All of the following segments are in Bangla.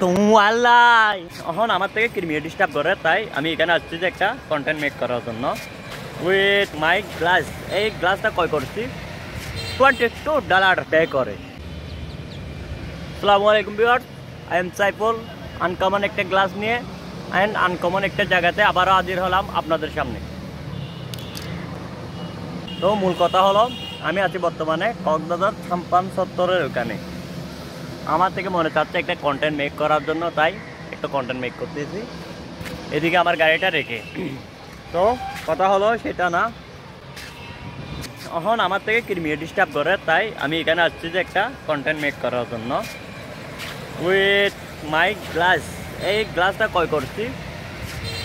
এখন আমার থেকে ক্রিমিয়ে ডিস্টার্ব করে, তাই আমি এখানে আসছি যে একটা কন্টেন্ট মেক করার জন্য উইথ মাই গ্লাস। এই গ্লাসটা ক্রয় করছি $22 ব্যয় করে। আসসালামু আলাইকুম viewers, I am Saiful. Uncommon একটা গ্লাস নিয়ে অ্যান্ড আনকমন একটা জায়গাতে আবারও হাজির হলাম আপনাদের সামনে। তো মূল কথা হলো আমি আছি বর্তমানে কক্সবাজার শাম্পান চত্বরের ওখানে। আমার থেকে মনে চাচ্ছে একটা কন্টেন্ট মেক করার জন্য, তাই একটা কন্টেন্ট মেক করতেছি এদিকে আমার গাড়িটা রেখে। তো কথা হলো সেটা না, এখন আমার থেকে ক্রিমিয়ে ডিস্টার্ব করে, তাই আমি এখানে আসছি যে একটা কন্টেন্ট মেক করার জন্য উইথ মাই গ্লাস। এই গ্লাসটা ক্রয় করছি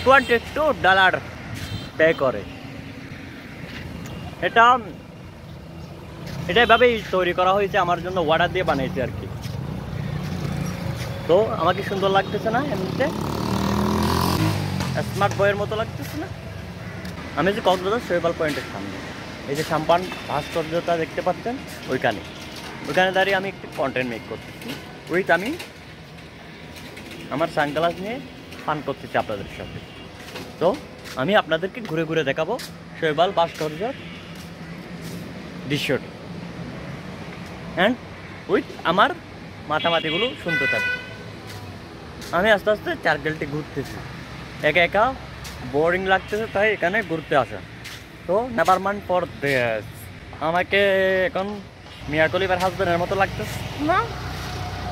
$22 ব্যয় করে। এটা এভাবেই তৈরি করা হয়েছে, আমার জন্য অর্ডার দিয়ে বানিয়েছে আর কি। তো আমাকে সুন্দর লাগতেছে না, এমনিতে স্মার্ট বয়ের মতো লাগতেছে না। আমি যে কক্সবাজার শৈবাল পয়েন্টের সামনে এই যে শাম্পান ভাস্কর্যটা দেখতে পাচ্ছেন, ওইখানে দাঁড়িয়ে আমি একটু কন্টেন্ট মেক করতেছি উইথ আমি আমার সানগ্লাস নিয়ে পান করতেছি আপনাদের সাথে। তো আমি আপনাদেরকে ঘুরে ঘুরে দেখাবো শৈবাল ভাস্কর্যের দৃশ্যটি, অ্যান্ড উইথ আমার মাথামাতিগুলো শুনতে থাকবে। আমি আস্তে আস্তে চারগেলটি ঘুরতেছি, একা একা বোরিং লাগতেছে, তাই এখানে ঘুরতে আসা। তো নেভার মাইন্ড ফর দিস, আমাকে এখন মিয়া খলিফার হাজবেন্ডের মতো লাগতেছে না,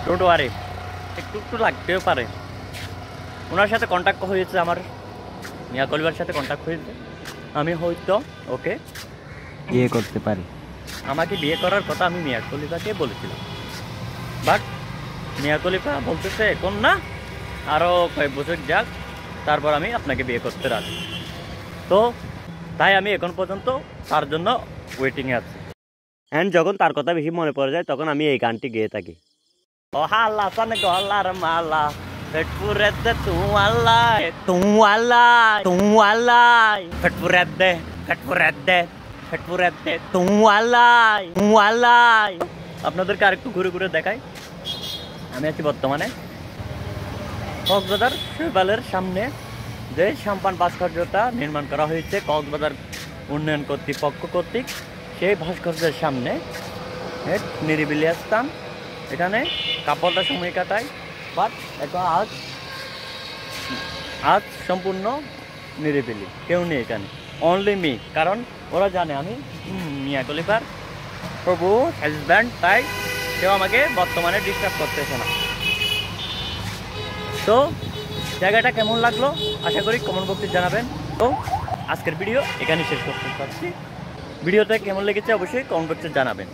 ডোন্ট ওয়ারি। একটু একটু লাগতেও পারে, ওনার সাথে কন্ট্যাক্ট হয়েছে, আমার মিয়া খলিফার সাথে কন্ট্যাক্ট হয়েছে, আমি হয়তো ওকে বিয়ে করতে পারি। আমাকে বিয়ে করার কথা আমি মিয়া খলিফাকে বলেছিলাম, বাট মিয়া খলিফা বলতেছে এখন না, আরও কয়েক বছর যাক, তারপর আমি আপনাকে বিয়ে করতে রাজি। তো তাই আমি এখন পর্যন্ত তার জন্য ওয়েটিংয়ে আছি। অ্যান্ড যখন তার কথা বেশি মনে পড়ে যায়, তখন আমি এই গানটি গেয়ে থাকি। ওহাল্লা সানে গলার মালা পেটপুরে দে তুই আল্লাহ পেটপুরে দে তুই আল্লাহ। আপনাদেরকে আরেকটু ঘুরে ঘুরে দেখাই। আমি আছি বর্তমানে কক্সবাজার শৈবালের সামনে যে শাম্পান ভাস্কর্যটা নির্মাণ করা হয়েছে কক্সবাজার উন্নয়ন কর্তৃপক্ষ কর্তৃক, সেই ভাস্কর্যের সামনে নিরিবিলি স্থান। এখানে কাপড়টা সময় কাটায়, বাট এখন আজ সম্পূর্ণ নিরিবিলি, কেউ নেই এখানে, অনলি মি। কারণ ওরা জানে আমি মিয়া খলিফার প্রভু হাজব্যান্ড, তাই কেউ আমাকে বর্তমানে ডিস্টার্ব করতেছে না। তো জায়গাটা কেমন লাগলো আশা করি কমেন্ট বক্সে জানাবেন। তো আজকের ভিডিও এখানেই শেষ করতে পারছি। ভিডিওটা কেমন লেগেছে অবশ্যই কমেন্ট বক্সে জানাবেন।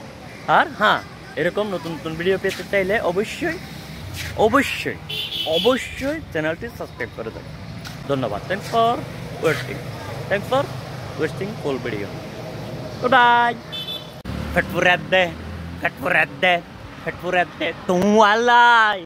আর হ্যাঁ, এরকম নতুন ভিডিও পেতে চাইলে অবশ্যই চ্যানেলটি সাবস্ক্রাইব করে দেবেন। ধন্যবাদ। Thanks for watching full video. Bye. ফটপুরাত দে তুই আলাই।